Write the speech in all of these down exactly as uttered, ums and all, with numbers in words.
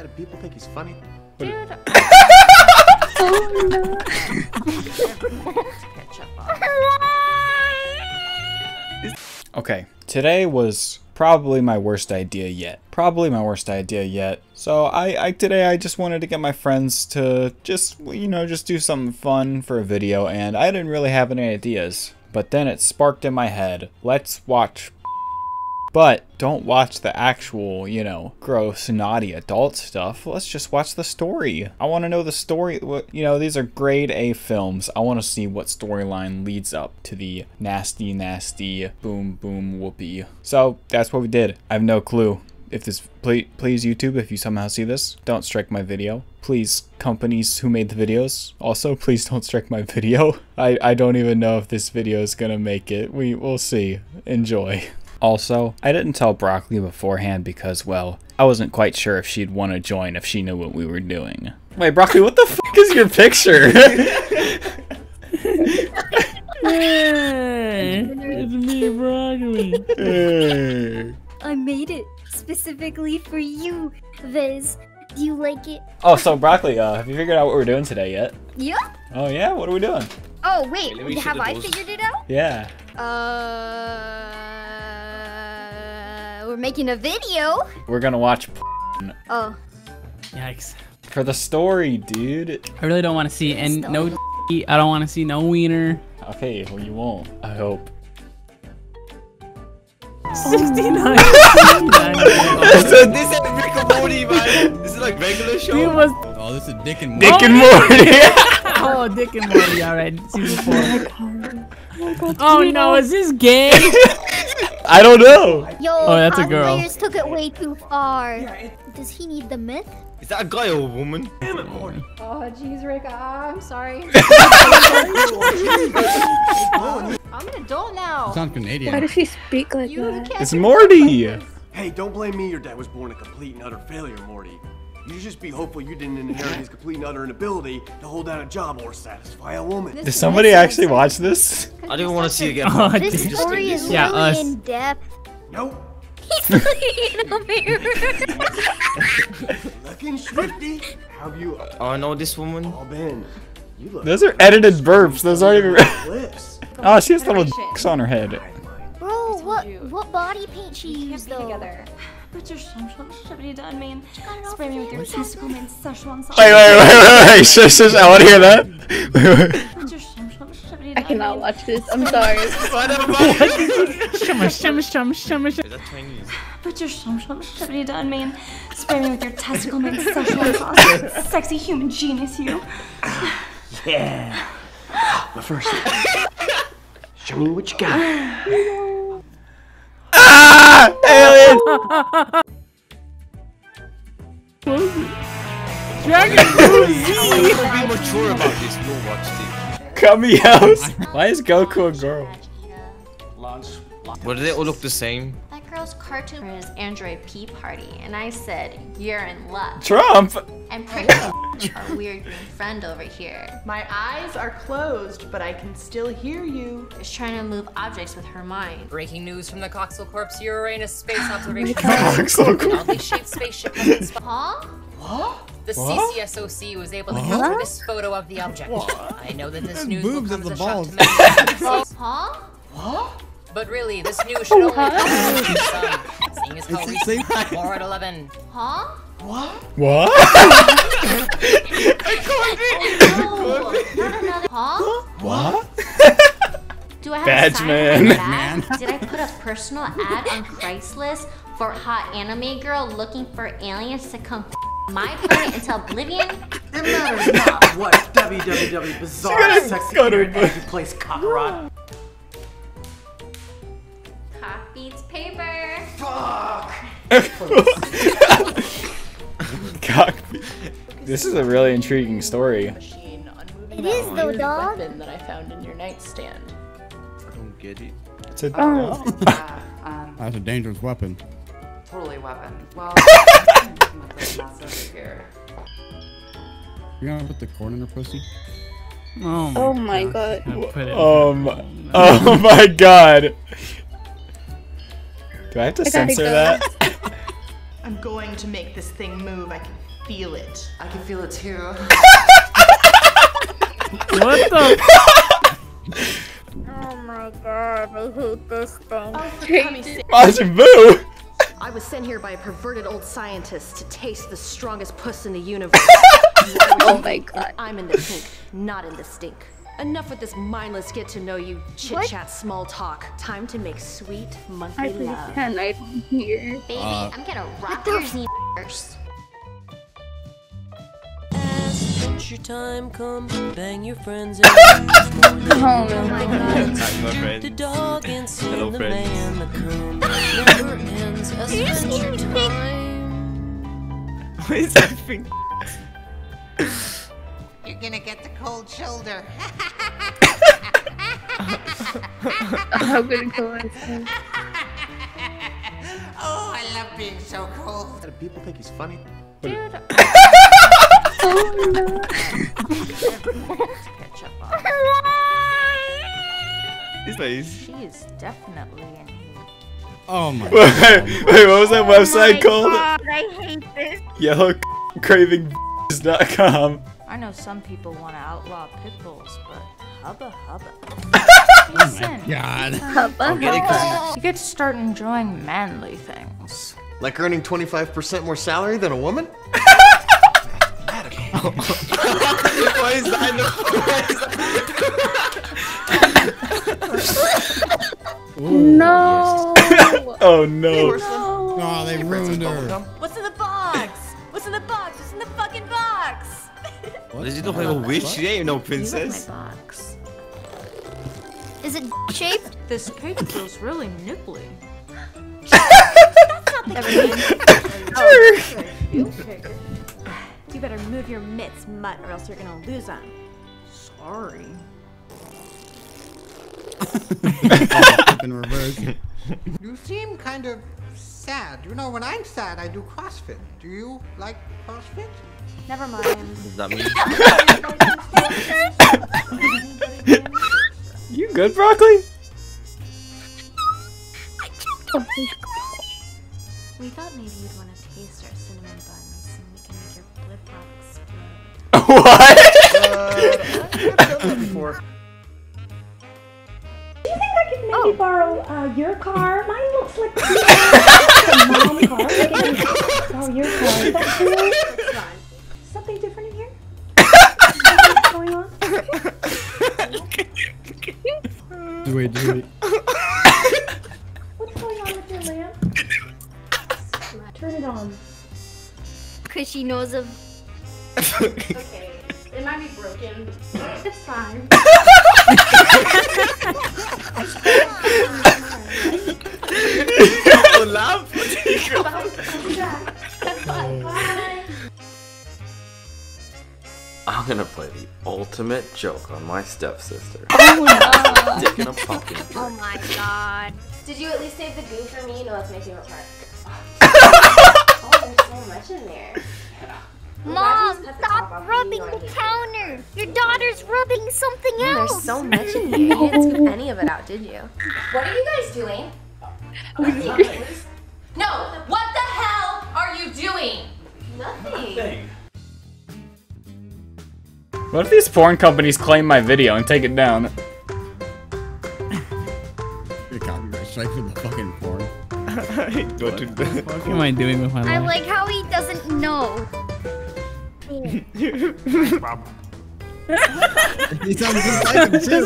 Do people think he's funny? Dude! Oh no! Okay, today was probably my worst idea yet. Probably my worst idea yet. So I, I today I just wanted to get my friends to just, you know, just do something fun for a video, and I didn't really have any ideas. But then it sparked in my head, let's watch. But don't watch the actual, you know, gross, naughty adult stuff. Let's just watch the story. I want to know the story. You know, these are grade A films. I want to see what storyline leads up to the nasty, nasty, boom, boom, whoopee. So that's what we did. I have no clue. If this, please, please YouTube, if you somehow see this, don't strike my video. Please, companies who made the videos, also please don't strike my video. I, I don't even know if this video is gonna make it. We will see. Enjoy. Also, I didn't tell Broccoli beforehand because, well, I wasn't quite sure if she'd want to join if she knew what we were doing. Wait, Broccoli, what the f*** is your picture? Hey, it's me, Broccoli. Hey. I made it specifically for you, Viz. Do you like it? Oh, so Broccoli, uh, have you figured out what we're doing today yet? Yeah. Oh yeah? What are we doing? Oh, wait, wait have I those... figured it out? Yeah. Uh... We're making a video. We're gonna watch. Oh. Yikes. For the story, dude. I really don't want to see and no. I don't want to see no wiener. Okay, well you won't. I hope. sixty-nine. So this is Rick and Morty, man. This is like regular show. Dude, was... Oh, this is Dick and Morty. Dick and Morty. Oh, Dick and Morty. All right, season four. Oh, God, oh no, is this gay? I don't know. Yo, oh, that's a girl. Took it way too far. Yeah, does he need the myth? Is that a guy or a woman? Damn it, Morty. Oh, jeez, Rick. Ah, I'm sorry. I'm an adult now. Sounds Canadian. Why does she speak like you that? It's Morty. Hey, don't blame me. Your dad was born a complete and utter failure, Morty. You just be hopeful you didn't inherit his complete and utter inability to hold down a job or satisfy a woman. Did somebody actually watch this? I didn't want to see it again. Oh, this story is yeah, really us. in depth. Nope. He's looking over here. Looking swifty. How have you? Oh, I know this woman. All been. You look Those are edited burps. Those aren't even. Oh, she has little dicks on her head. Bro, what what body paint she used though? Wait, wait, wait, wait, wait, shush, shush, I want to hear that. I cannot watch this, I'm sorry. Is that Chinese? Put your shum shum shabby down, man. Spray me with your testicle, man. Sexual sexy human genius, you. Yeah. My first. Show me what you got. Alien! Dragon Booty! Be mature about this, we'll watch this. Cummy house! Why is Goku a girl? What, do they all look the same? That girl's cartoon for his Android pee party, and I said, you're in luck. Trump! And Prince, our weird green friend over here. My eyes are closed, but I can still hear you. Is trying to move objects with her mind. Breaking news from the Coxel Corps, Uranus space observation. Coxel Corps. An oddly shaped spaceship. Huh? What? The what? C C S O C was able to capture this photo of the object. What? I know that this news will come as a shock to many. Huh? What? But really, this news should only come seeing as how recent four at eleven. Huh? What? What? I no, not another. Huh? What? Do I have Badge a man. Bag? Did I put a personal ad on Craigslist for hot anime girl looking for aliens to come f my planet until oblivion? It matters not what W W W bizarre sexy and every place cockroach. Cock beats paper. Fuck. God. This is a really intriguing story. It is though, dog. Weapon that I found in your nightstand. I don't get it. It's a. Oh. uh, um, That's a dangerous weapon. Totally weapon. Well, here. You gonna put the corn in her pussy? Oh my, oh my god. god. Um. No. Oh my god. Do I have to I censor that? I'm going to make this thing move. I can feel it. I can feel it too. What the? Oh my god, I hate this thing. Oh, for Tommy's sake. I was sent here by a perverted old scientist to taste the strongest puss in the universe. Oh my god. I'm in the pink, not in the stink. Enough with this mindless get to know you chit chat, small talk. Time to make sweet monthly love. I can't right here. Baby, uh, I'm gonna rock your knees. As your time comes, bang your friends. And oh my god. The dog and hello, the man that comes. You're just eating time. What is that thing? You're gonna get the cold shoulder. I'm gonna go inside. Oh, I love being so cold. Do people think he's funny? Dude. Oh no. He's nice. She is definitely in here. Oh my god. Wait, wait, what was that oh website called? God, I hate this. Yellowcraving dot com. I know some people want to outlaw pit bulls, but hubba hubba. Listen, oh god. Hubba hubba. You get to start enjoying manly things. Like earning twenty-five percent more salary than a woman? Why is that? No. Oh no. No. Oh, they ruined her. What's in the box? What's in the box? What's in the fucking box? What? Did you don't have a witch? You ain't no princess. My box. Is it shaped? This pig feels really nipply. That's not the case. Oh, you pig. You better move your mitts, mutt, or else you're gonna lose them. Sorry. In reverse. You seem kind of sad. You know, when I'm sad, I do CrossFit. Do you like CrossFit? Never mind. Does that mean? You good, Broccoli? I choked on my broccoli. We thought maybe you'd want to taste our cinnamon buns, and we can make your flip flop explode. What? uh, I've done that before. Do you think I could maybe oh. borrow uh, your car? Mine looks like a mom car. Like I borrow your car. Is that cool? That's fine. Something different in here? What's going on? Wait, wait. What's going on with your lamp? Turn it on. Cause she knows of. Okay, it might be broken. It's fine. I'm gonna play the ultimate joke on my stepsister. Oh my god. In a pumpkin. Oh my god. Did you at least save the goo for me? No, that's my favorite part. Oh, there's so much in there. Mom, stop rubbing the counter! Your daughter's rubbing something else! There's so much in here. You didn't scoop any of it out, did you? What are you guys doing? No! What the hell are you doing? Nothing. What if these porn companies claim my video and take it down? You're copyright strike for the fucking porn. What the fuck am I doing with my life? I like how he doesn't know. He sounds just like him too.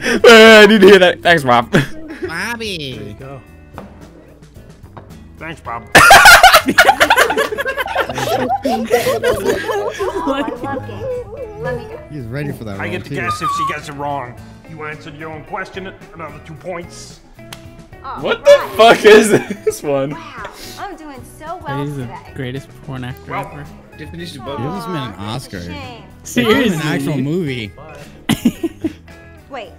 Like... uh, I need to hear that. Thanks, Bob. Bobby. There you go. Thanks, Bob. He's ready for that. I get to too. guess if she gets it wrong. You answered your own question. Another two points. Oh, what right. the fuck is this one? Wow, I'm doing so well He's today. He's the greatest porn actor well, ever. Definition Bobby. This has been an Oscar. Seriously? This is an actual movie. Wait.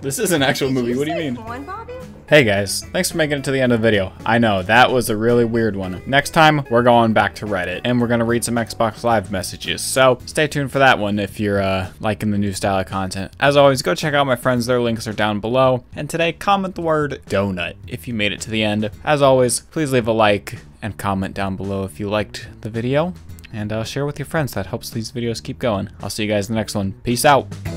This is an actual Did movie. What do you mean? Porn, Bobby? Hey guys, thanks for making it to the end of the video. I know, that was a really weird one. Next time, we're going back to Reddit, and we're gonna read some Xbox Live messages, so stay tuned for that one if you're uh, liking the new style of content. As always, go check out my friends, their links are down below, and today, comment the word donut if you made it to the end. As always, please leave a like, and comment down below if you liked the video, and uh, share with your friends. That helps these videos keep going. I'll see you guys in the next one. Peace out.